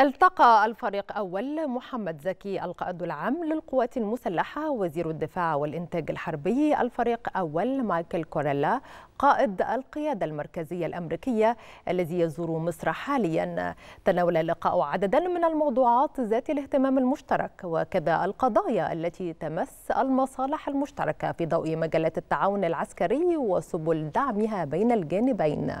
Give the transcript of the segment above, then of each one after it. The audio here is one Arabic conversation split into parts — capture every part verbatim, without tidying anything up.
التقى الفريق أول محمد زكي القائد العام للقوات المسلحة وزير الدفاع والإنتاج الحربي، الفريق أول مايكل كوريلا قائد القيادة المركزية الأمريكية الذي يزور مصر حاليا. تناول اللقاء عددا من الموضوعات ذات الاهتمام المشترك وكذا القضايا التي تمس المصالح المشتركة في ضوء مجالات التعاون العسكري وسبل دعمها بين الجانبين.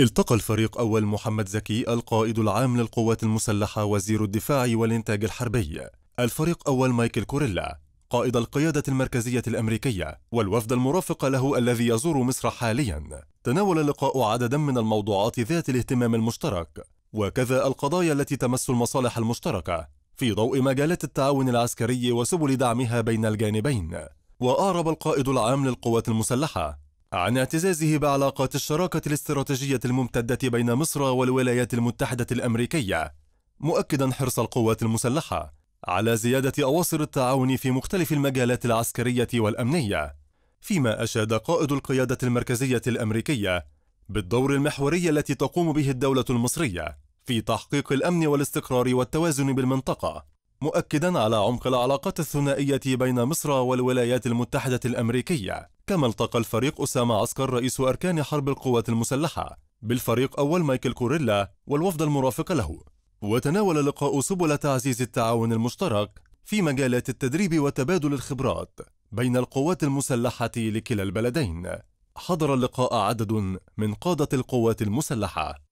التقى الفريق أول محمد زكي القائد العام للقوات المسلحة وزير الدفاع والإنتاج الحربي، الفريق أول مايكل كوريلا قائد القيادة المركزية الأمريكية والوفد المرافق له الذي يزور مصر حاليا. تناول اللقاء عددا من الموضوعات ذات الاهتمام المشترك وكذا القضايا التي تمس المصالح المشتركة في ضوء مجالات التعاون العسكري وسبل دعمها بين الجانبين. وأعرب القائد العام للقوات المسلحة عن اعتزازه بعلاقات الشراكة الاستراتيجية الممتدة بين مصر والولايات المتحدة الأمريكية، مؤكدا حرص القوات المسلحة على زيادة أواصر التعاون في مختلف المجالات العسكرية والأمنية، فيما أشاد قائد القيادة المركزية الأمريكية بالدور المحوري التي تقوم به الدولة المصرية في تحقيق الأمن والاستقرار والتوازن بالمنطقة، مؤكدا على عمق العلاقات الثنائية بين مصر والولايات المتحدة الأمريكية. كما التقى الفريق أسامة عسكر رئيس أركان حرب القوات المسلحة بالفريق أول مايكل كوريلا والوفد المرافق له. وتناول اللقاء سبل تعزيز التعاون المشترك في مجالات التدريب وتبادل الخبرات بين القوات المسلحة لكلا البلدين. حضر اللقاء عدد من قادة القوات المسلحة.